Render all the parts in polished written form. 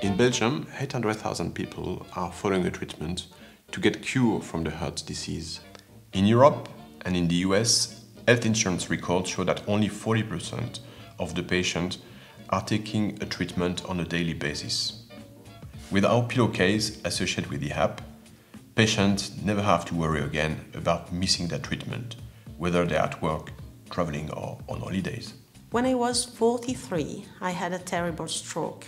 In Belgium, 800,000 people are following a treatment to get cure from the heart disease. In Europe and in the US, health insurance records show that only 40% of the patients are taking a treatment on a daily basis. With our Pilo case associated with the app, patients never have to worry again about missing their treatment, whether they're at work, traveling or on holidays. When I was 43, I had a terrible stroke.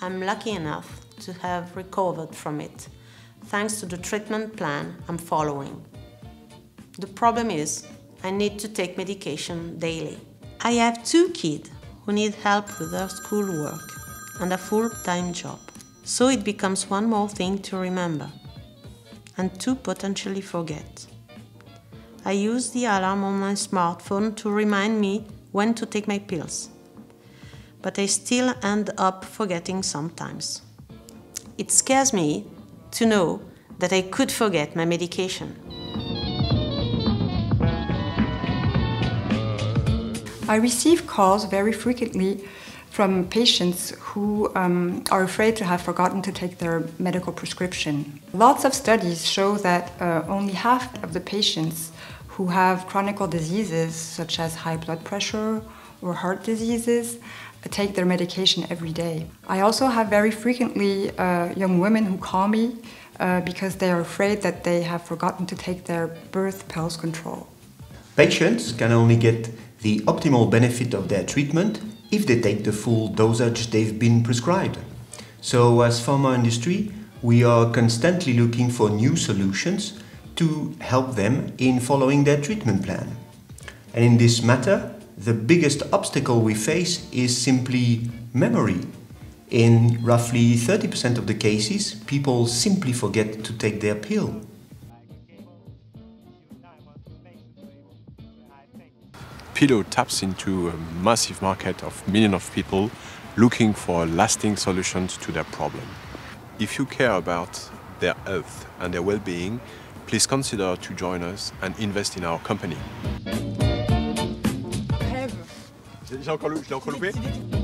I'm lucky enough to have recovered from it, thanks to the treatment plan I'm following. The problem is, I need to take medication daily. I have two kids who need help with their schoolwork and a full-time job. So it becomes one more thing to remember and to potentially forget. I use the alarm on my smartphone to remind me when to take my pills, but I still end up forgetting sometimes. It scares me to know that I could forget my medication. I receive calls very frequently from patients who are afraid to have forgotten to take their medical prescription. Lots of studies show that only half of the patients who have chronic diseases such as high blood pressure or heart diseases take their medication every day. I also have very frequently young women who call me because they are afraid that they have forgotten to take their birth pulse control. Patients can only get the optimal benefit of their treatment if they take the full dosage they've been prescribed. So as pharma industry, we are constantly looking for new solutions to help them in following their treatment plan. And in this matter, the biggest obstacle we face is simply memory. In roughly 30% of the cases, people simply forget to take their pill. Pilo taps into a massive market of millions of people looking for lasting solutions to their problem. If you care about their health and their well-being, please consider to join us and invest in our company. Je l'ai encore loupé.